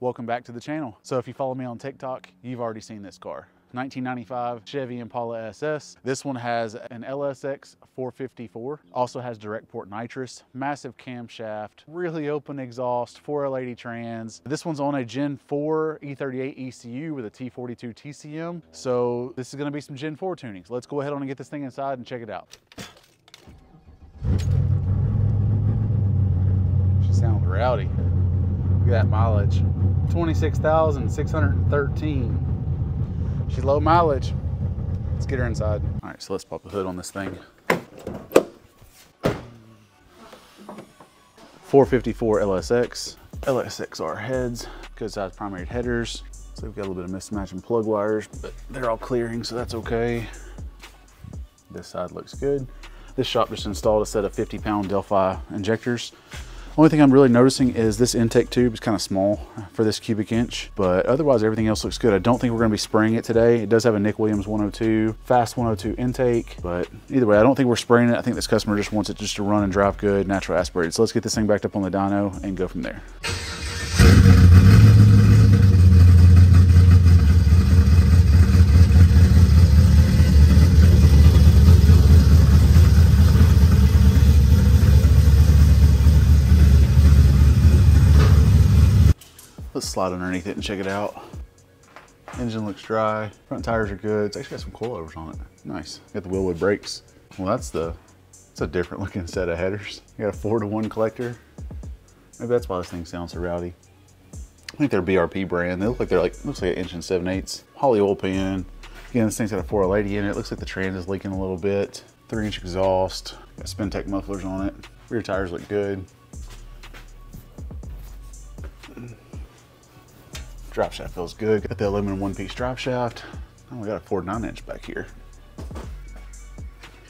Welcome back to the channel. So if you follow me on TikTok, you've already seen this car. 1995 Chevy Impala SS. This one has an LSX 454, also has direct port nitrous, massive camshaft, really open exhaust, 4L80 trans. This one's on a Gen 4 E38 ECU with a T42 TCM. So this is gonna be some Gen 4 tunings. Let's go ahead on and get this thing inside and check it out. She sounds rowdy. Look at that mileage, 26,613. She's low mileage. Let's get her inside. All right, so let's pop the hood on this thing. 454 LSX, LSXR heads, good size primary headers. So we've got a little bit of mismatching plug wires, but they're all clearing, so that's okay. This side looks good. This shop just installed a set of 50-pound Delphi injectors. Only thing I'm really noticing is this intake tube is kind of small for this cubic inch, but otherwise everything else looks good. I don't think we're gonna be spraying it today. It does have a Nick Williams 102, fast 102 intake, but either way, I don't think we're spraying it. I think this customer just wants it just to run and drive good, natural aspirated. So let's get this thing backed up on the dyno and go from there. Let's slide underneath it and check it out. Engine looks dry. Front tires are good. It's actually got some coilovers on it. Nice. Got the Wilwood brakes. Well, that's a different looking set of headers. You got a 4-to-1 collector. Maybe that's why this thing sounds so rowdy. I think they're BRP brand. They look like looks like an 1 7/8". Holley oil pan. Again, this thing's got a 4L80 in it. Looks like the trans is leaking a little bit. 3-inch exhaust. Got Spintec mufflers on it. Rear tires look good. Drive shaft feels good. Got the aluminum one-piece drive shaft. Oh, we got a Ford 9-inch back here.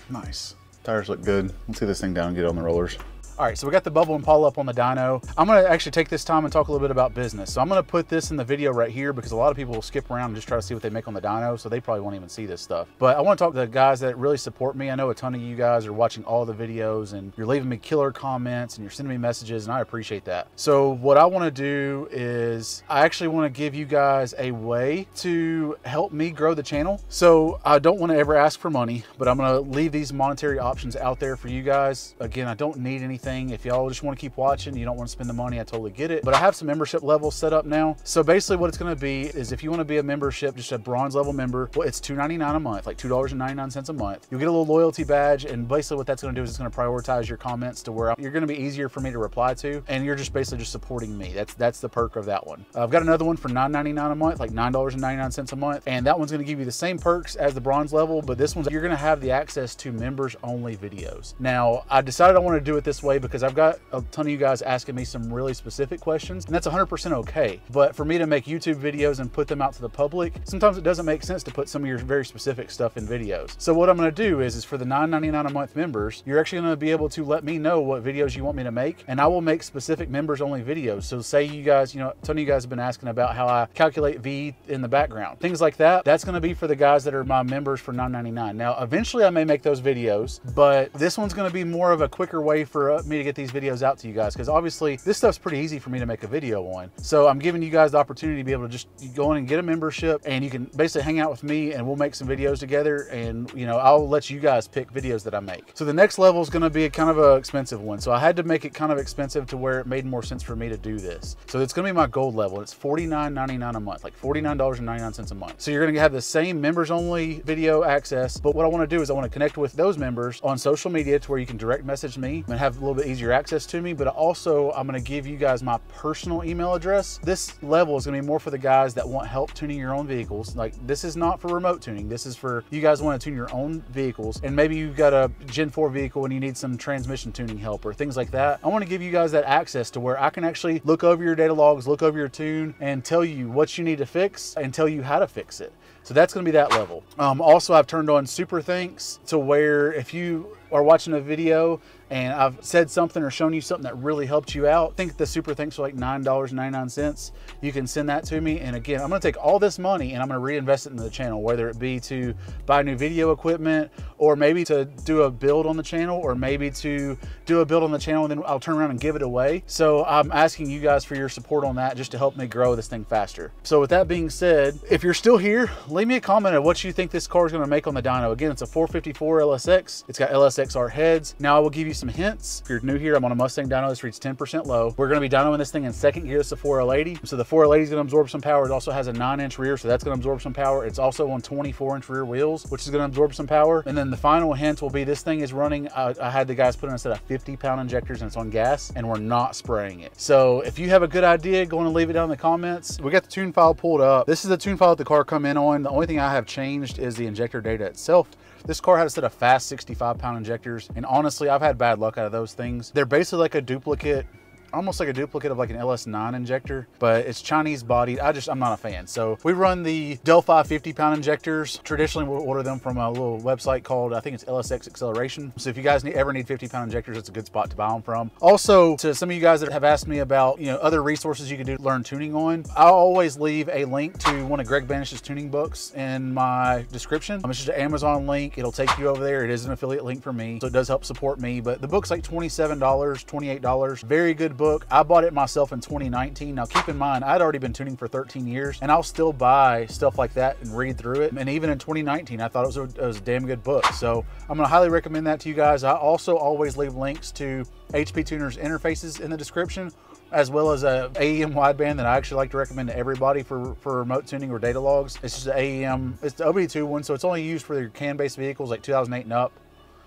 Nice. Tires look good. Let's get this thing down and get it on the rollers. All right, so we got the Bubble Impala up on the dyno. I'm gonna actually take this time and talk a little bit about business. So I'm gonna put this in the video right here because a lot of people will skip around and just try to see what they make on the dyno, so they probably won't even see this stuff. But I wanna talk to the guys that really support me. I know a ton of you guys are watching all the videos and you're leaving me killer comments and you're sending me messages, and I appreciate that. So what I wanna do is I actually wanna give you guys a way to help me grow the channel. So I don't wanna ever ask for money, but I'm gonna leave these monetary options out there for you guys. Again, I don't need anything. If y'all just want to keep watching, you don't want to spend the money, I totally get it. But I have some membership levels set up now. So basically what it's going to be is if you want to be a membership, just a bronze level member, well, it's $2.99 a month, like $2.99 a month. You'll get a little loyalty badge, and basically what that's going to do is it's going to prioritize your comments to where you're going to be easier for me to reply to, and you're just basically just supporting me. That's the perk of that one. I've got another one for $9.99 a month, like $9.99 a month, and that one's going to give you the same perks as the bronze level, but this one's, you're going to have the access to members only videos. Now, I decided I want to do it this way because I've got a ton of you guys asking me some really specific questions, and that's 100% okay. But for me to make YouTube videos and put them out to the public, sometimes it doesn't make sense to put some of your very specific stuff in videos. So what I'm going to do is for the $9.99 a month members, you're actually going to be able to let me know what videos you want me to make, and I will make specific members only videos. So say you guys, you know, a ton of you guys have been asking about how I calculate V in the background, things like that. That's going to be for the guys that are my members for $9.99. Now, eventually I may make those videos, but this one's going to be more of a quicker way for me to get these videos out to you guys, because obviously this stuff's pretty easy for me to make a video on. So I'm giving you guys the opportunity to be able to just go in and get a membership, and you can basically hang out with me and we'll make some videos together, and you know, I'll let you guys pick videos that I make. So the next level is going to be a kind of an expensive one. So I had to make it kind of expensive to where it made more sense for me to do this. So it's going to be my gold level. It's $49.99 a month, like $49.99 a month. So you're going to have the same members only video access, but what I want to do is I want to connect with those members on social media to where you can direct message me and have a little bit easier access to me. But also I'm going to give you guys my personal email address. This level is going to be more for the guys that want help tuning your own vehicles. Like, this is not for remote tuning. This is for you guys want to tune your own vehicles, and maybe you've got a Gen 4 vehicle and you need some transmission tuning help or things like that. I want to give you guys that access to where I can actually look over your data logs, look over your tune, and tell you what you need to fix and tell you how to fix it. So that's going to be that level. Also, I've turned on super thanks to where if you are watching a video and I've said something or shown you something that really helped you out, I think the super thanks are like $9.99. You can send that to me. And again, I'm gonna take all this money and I'm gonna reinvest it into the channel, whether it be to buy new video equipment or maybe to do a build on the channel, or maybe to do a build on the channel and then I'll turn around and give it away. So I'm asking you guys for your support on that just to help me grow this thing faster. So with that being said, if you're still here, leave me a comment of what you think this car is gonna make on the dyno. Again, it's a 454 LSX. It's got LSXR heads. Now I will give you some hints. If you're new here, I'm on a Mustang dyno. This reads 10% low. We're gonna be dynoing this thing in second gear. It's a 4L80. So the 4L80 is gonna absorb some power. It also has a 9-inch rear, so that's gonna absorb some power. It's also on 24-inch rear wheels, which is gonna absorb some power. And then the final hint will be this thing is running, I had the guys put in a set of 50-pound injectors and it's on gas and we're not spraying it. So if you have a good idea, go on and leave it down in the comments. We got the tune file pulled up. This is the tune file that the car come in on. The only thing I have changed is the injector data itself. This car had a set of fast 65-pound injectors. And honestly, I've had bad luck out of those things. They're basically like a duplicate, almost like a duplicate of like an LS9 injector, but it's Chinese bodied. I'm not a fan. So we run the Delphi 50-pound injectors. Traditionally, we'll order them from a little website called, I think it's LSX Acceleration. So if you guys ever need 50-pound injectors, it's a good spot to buy them from. Also, to some of you guys that have asked me about, you know, other resources you can do to learn tuning on, I'll always leave a link to one of Greg Banish's tuning books in my description. It's just an Amazon link. It'll take you over there. It is an affiliate link for me, so it does help support me. But the book's like $27, $28. Very good book. I bought it myself in 2019. Now keep in mind, I'd already been tuning for 13 years and I'll still buy stuff like that and read through it. And even in 2019, I thought it was a damn good book. So I'm gonna highly recommend that to you guys. I also always leave links to HP tuners interfaces in the description, as well as a AEM wideband that I actually like to recommend to everybody for remote tuning or data logs. It's just an AEM, it's the OBD2 one. So it's only used for your CAN-based vehicles like 2008 and up.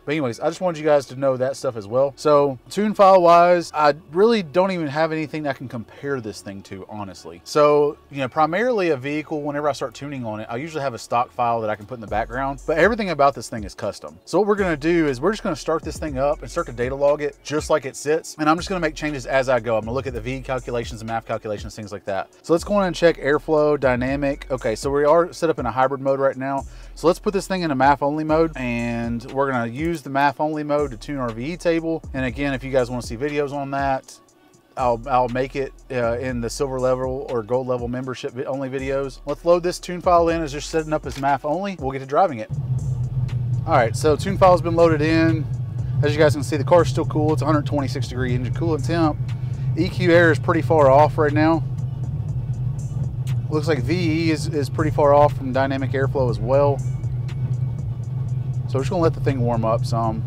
But anyways, I just wanted you guys to know that stuff as well. So tune file wise, I really don't even have anything I can compare this thing to, honestly. So, you know, primarily a vehicle, whenever I start tuning on it, I usually have a stock file that I can put in the background, but everything about this thing is custom. So what we're gonna do is we're just gonna start this thing up and start to data log it just like it sits. And I'm just gonna make changes as I go. I'm gonna look at the V calculations and MAF calculations, things like that. So let's go in and check airflow, dynamic. Okay, so we are set up in a hybrid mode right now. So let's put this thing in a MAF only mode, and we're gonna use the MAF only mode to tune our VE table. And again, if you guys want to see videos on that, I'll make it in the silver level or gold level membership only videos. Let's load this tune file in as just setting up as MAF only. We'll get to driving it. All right, so tune file has been loaded in. As you guys can see, the car's still cool. It's 126 degree engine coolant temp. EQ air is pretty far off right now. Looks like VE is pretty far off from dynamic airflow as well. So we're just gonna let the thing warm up some.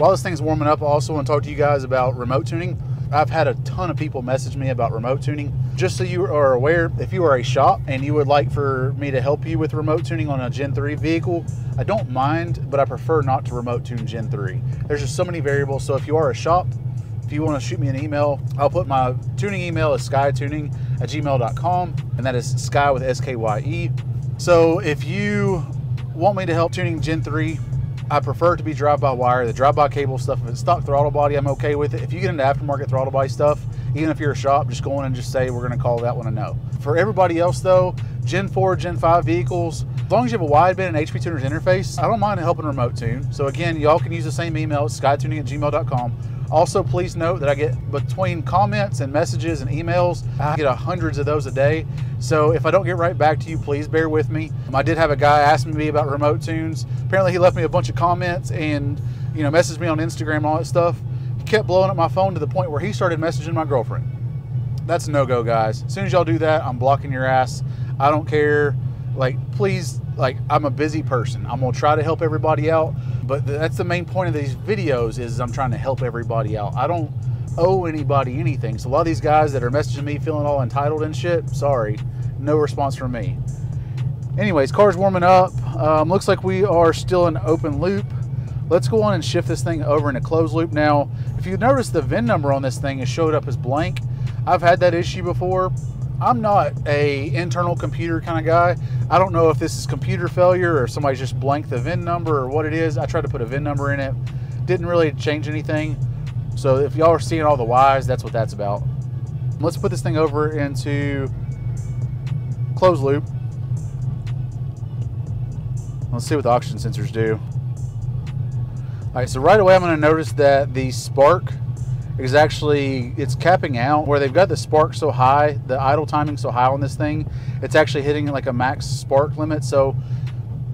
While this thing's warming up, I also wanna talk to you guys about remote tuning. I've had a ton of people message me about remote tuning. Just so you are aware, if you are a shop and you would like for me to help you with remote tuning on a Gen 3 vehicle, I don't mind, but I prefer not to remote tune Gen 3. There's just so many variables. So if you are a shop, if you want to shoot me an email, I'll put my tuning email as skytuning@gmail.com, and that is sky with S-K-Y-E. So if you want me to help tuning Gen 3, I prefer it to be drive-by-wire. The drive-by cable stuff, if it's stock throttle body, I'm okay with it. If you get into aftermarket throttle body stuff, even if you're a shop, just go in and just say, we're going to call that one a no. For everybody else though, Gen 4, Gen 5 vehicles, as long as you have a wideband and HP tuners interface, I don't mind helping remote tune. So again, y'all can use the same email, skytuning@gmail.com. Also, please note that I get, between comments and messages and emails, I get hundreds of those a day. So if I don't get right back to you, please bear with me. I did have a guy ask me about remote tunes. Apparently he left me a bunch of comments and, you know, messaged me on Instagram and all that stuff. He kept blowing up my phone to the point where he started messaging my girlfriend. That's a no-go, guys. As soon as y'all do that, I'm blocking your ass. I don't care. Like, please, like, I'm a busy person. I'm gonna try to help everybody out. But that's the main point of these videos, is I'm trying to help everybody out. I don't owe anybody anything. So a lot of these guys that are messaging me feeling all entitled and shit, sorry, no response from me. Anyways, car's warming up. Looks like we are still in open loop. Let's go on and shift this thing over into closed loop. Now, if you notice, the VIN number on this thing is showed up as blank. I've had that issue before. I'm not an internal computer kind of guy. I don't know if this is computer failure or somebody's just blanked the VIN number or what it is. I tried to put a VIN number in it. Didn't really change anything. So if y'all are seeing all the Ys, that's what that's about. Let's put this thing over into closed loop. Let's see what the oxygen sensors do. All right, so right away I'm going to notice that the spark is actually, it's capping out where they've got the spark so high, the idle timing so high on this thing, it's actually hitting like a max spark limit. So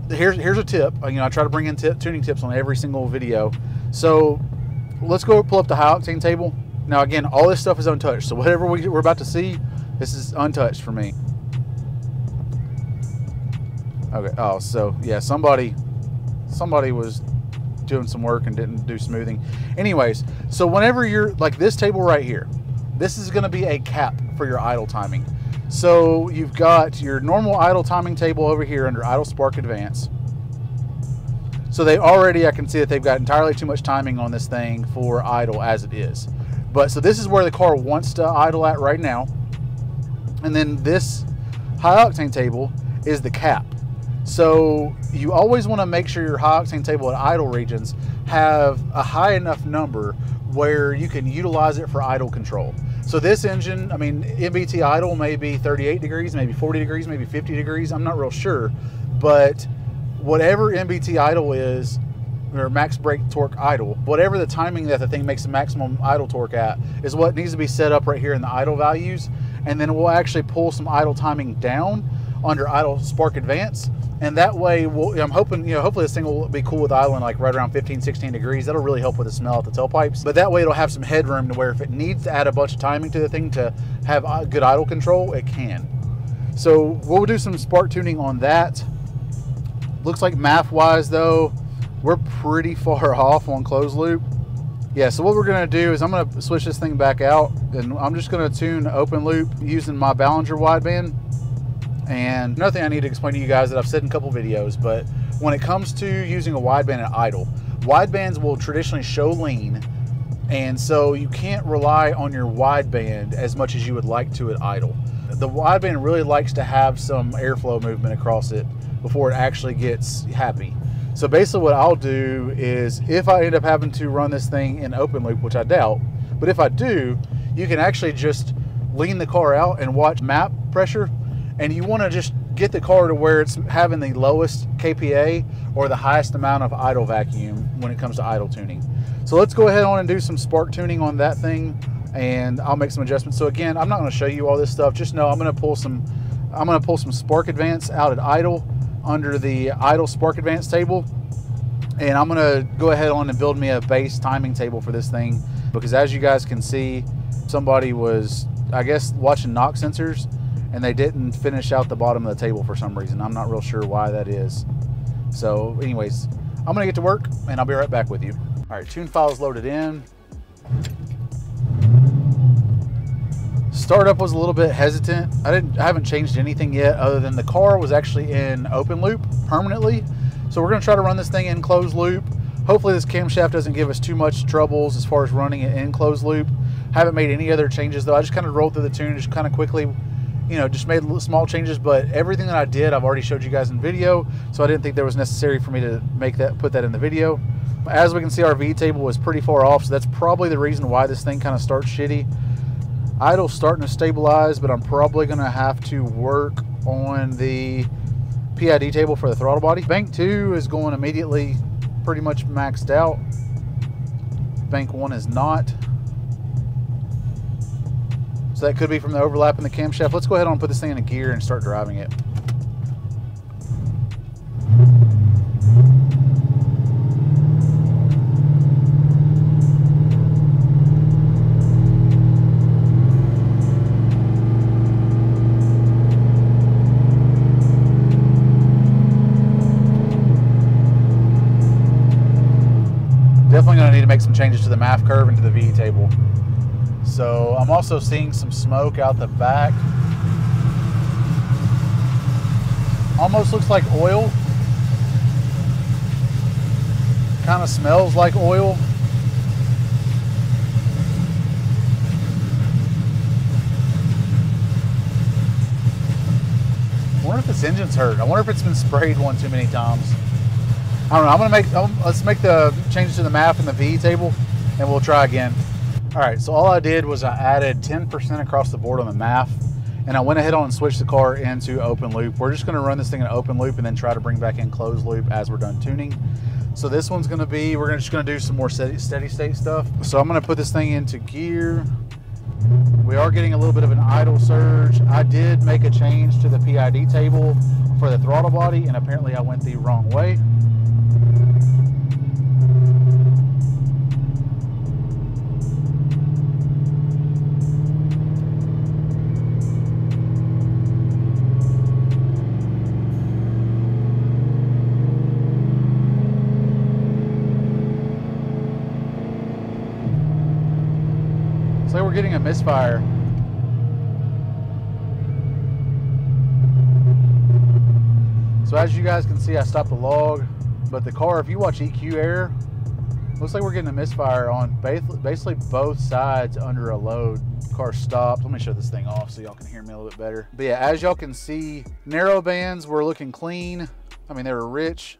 here's a tip. You know, I try to bring in tuning tips on every single video. So let's go pull up the high octane table. Now again, all this stuff is untouched. So whatever we're about to see, this is untouched for me. Okay, oh, so yeah, somebody was doing some work and didn't do smoothing. Anyways, so whenever you're like this table right here, this is gonna be a cap for your idle timing. So you've got your normal idle timing table over here under idle spark advance. So they already, I can see that they've got entirely too much timing on this thing for idle as it is. But so this is where the car wants to idle at right now. And then this high octane table is the cap. So you always want to make sure your high octane table at idle regions have a high enough number where you can utilize it for idle control. So this engine, I mean, MBT idle may be 38 degrees, maybe 40 degrees, maybe 50 degrees. I'm not real sure, but whatever MBT idle is, or max brake torque idle, whatever the timing that the thing makes the maximum idle torque at is what needs to be set up right here in the idle values. And then we'll actually pull some idle timing down under idle spark advance. And that way, I'm hoping, you know, hopefully this thing will be cool with idling like right around 15, 16 degrees. That'll really help with the smell at the tailpipes. But that way it'll have some headroom to where if it needs to add a bunch of timing to the thing to have good idle control, it can. So we'll do some spark tuning on that. Looks like math-wise though, we're pretty far off on closed loop. Yeah, so what we're gonna do is I'm gonna switch this thing back out and I'm just gonna tune open loop using my Ballinger wideband. And another thing I need to explain to you guys that I've said in a couple videos, but when it comes to using a wideband at idle, widebands will traditionally show lean, and so you can't rely on your wideband as much as you would like to at idle. The wideband really likes to have some airflow movement across it before it actually gets happy. So basically what I'll do is, if I end up having to run this thing in open loop, which I doubt, but if I do, you can actually just lean the car out and watch map pressure. And you want to just get the car to where it's having the lowest kPa or the highest amount of idle vacuum when it comes to idle tuning. So let's go ahead on and do some spark tuning on that thing, and I'll make some adjustments. So again, I'm not going to show you all this stuff. Just know I'm going to pull some spark advance out at idle under the idle spark advance table, and I'm going to go ahead on and build me a base timing table for this thing, because as you guys can see, somebody was, I guess, watching knock sensors, and they didn't finish out the bottom of the table for some reason. I'm not real sure why that is. So anyways, I'm gonna get to work and I'll be right back with you. All right, tune files loaded in. Startup was a little bit hesitant. I haven't changed anything yet other than the car was actually in open loop permanently. So we're gonna try to run this thing in closed loop. Hopefully this camshaft doesn't give us too much troubles as far as running it in closed loop. Haven't made any other changes though. I just kind of rolled through the tune just kind of quickly, you know, just made little small changes, but everything that I did, I've already showed you guys in video, so I didn't think there was necessary for me to make that, put that in the video. As we can see, our V table was pretty far off, so that's probably the reason why this thing kind of starts shitty. Idle's starting to stabilize, but I'm probably gonna have to work on the PID table for the throttle body. Bank 2 is going immediately pretty much maxed out. Bank 1 is not. So that could be from the overlap in the camshaft. Let's go ahead and put this thing in a gear and start driving it. Definitely going to need to make some changes to the MAF curve and to the VE table. So I'm also seeing some smoke out the back. Almost looks like oil. Kind of smells like oil. I wonder if this engine's hurt. I wonder if it's been sprayed one too many times. I don't know. Let's make the changes to the MAF and the VE table, and we'll try again. All right, so all I did was I added 10% across the board on the MAF and I went ahead on and switched the car into open loop. We're just going to run this thing in open loop and then try to bring back in closed loop as we're done tuning. So this one's going to be, we're just going to do some more steady state stuff. So I'm going to put this thing into gear. We are getting a little bit of an idle surge. I did make a change to the PID table for the throttle body, and apparently I went the wrong way. So we're getting a misfire. So as you guys can see, I stopped the log, but the car, if you watch EQ error, looks like we're getting a misfire on basically both sides under a load. Car stopped. Let me shut this thing off so y'all can hear me a little bit better. But yeah, as y'all can see, narrow bands were looking clean. I mean, they were rich,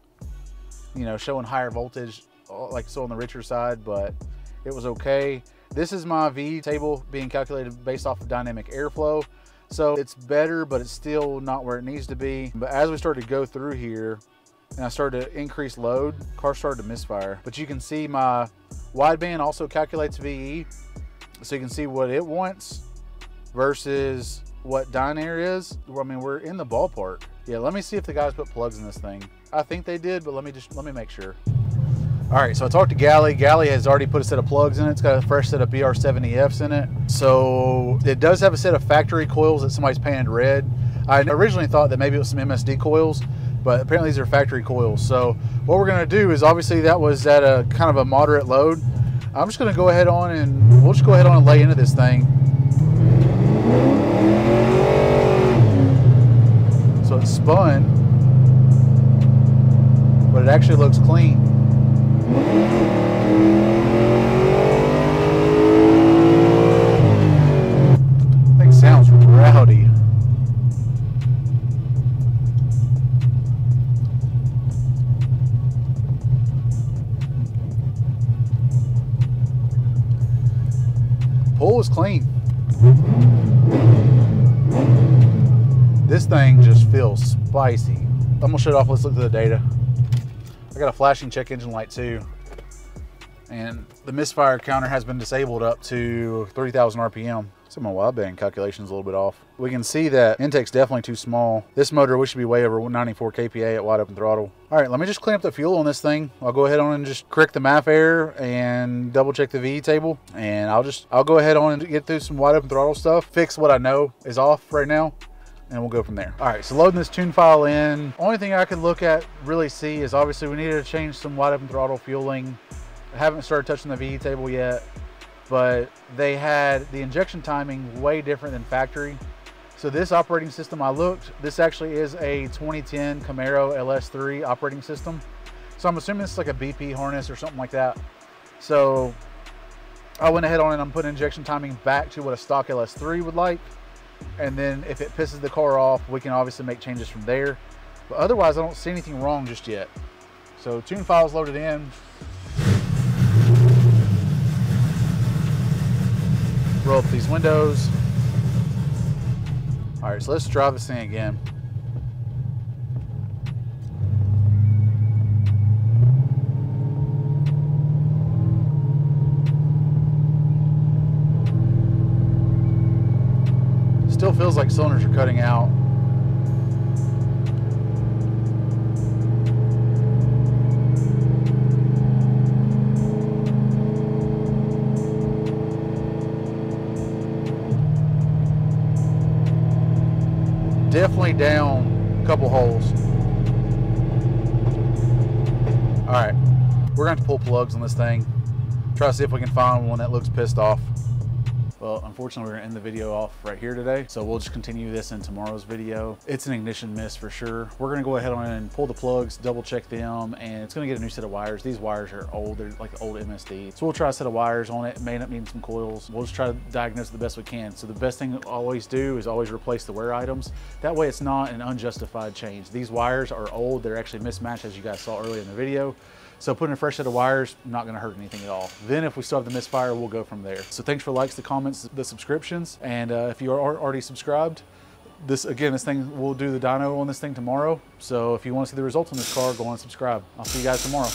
you know, showing higher voltage, like so on the richer side, but it was okay. This is my V table being calculated based off of dynamic airflow. So it's better, but it's still not where it needs to be. But as we started to go through here and I started to increase load, car started to misfire. But you can see my wideband also calculates VE. So you can see what it wants versus what Dynair is. I mean, we're in the ballpark. Yeah, let me see if the guys put plugs in this thing. I think they did, but let me make sure. All right, so I talked to Galley. Galley has already put a set of plugs in it. It's got a fresh set of BR70Fs in it. So it does have a set of factory coils that somebody's painted red. I originally thought that maybe it was some MSD coils, but apparently these are factory coils. So what we're gonna do is, obviously that was at a kind of a moderate load. I'm just gonna go ahead on and we'll just go ahead on and lay into this thing. So it's spun, but it actually looks clean. I think sounds rowdy. Pull is clean. This thing just feels spicy. I'm gonna shut it off. Let's look at the data. I got a flashing check engine light too, and the misfire counter has been disabled up to 3,000 RPM. So my wideband calculation's a little bit off. We can see that intake's definitely too small. This motor, we should be way over 94 kPa at wide open throttle. All right, let me just clean up the fuel on this thing. I'll go ahead on and just correct the math error and double check the VE table. And I'll go ahead on and get through some wide open throttle stuff, fix what I know is off right now, and we'll go from there. All right, so loading this tune file in. Only thing I could look at, really see, is obviously we needed to change some wide open throttle fueling. I haven't started touching the VE table yet, but they had the injection timing way different than factory. So this operating system I looked, this actually is a 2010 Camaro LS3 operating system. So I'm assuming it's like a BP harness or something like that. So I went ahead on and I'm putting injection timing back to what a stock LS3 would like. And then if it pisses the car off, we can obviously make changes from there. But otherwise, I don't see anything wrong just yet. So tune file's loaded in. Roll up these windows. All right, so let's drive this thing again. Still feels like cylinders are cutting out. Definitely down a couple holes. All right, we're gonna have to pull plugs on this thing. Try to see if we can find one that looks pissed off. Well, unfortunately, we're gonna end the video off right here today. So we'll just continue this in tomorrow's video. It's an ignition miss for sure. We're gonna go ahead on and pull the plugs, double check them, and it's gonna get a new set of wires. These wires are old, they're like the old MSD. So we'll try a set of wires on it, may end up needing some coils. We'll just try to diagnose it the best we can. So the best thing to always do is always replace the wear items. That way it's not an unjustified change. These wires are old, they're actually mismatched as you guys saw earlier in the video. So putting a fresh set of wires, not gonna hurt anything at all. Then if we still have the misfire, we'll go from there. So thanks for the likes, the comments, the subscriptions. And if you are already subscribed, this thing, we'll do the dyno on this thing tomorrow. So if you wanna see the results on this car, go on and subscribe. I'll see you guys tomorrow.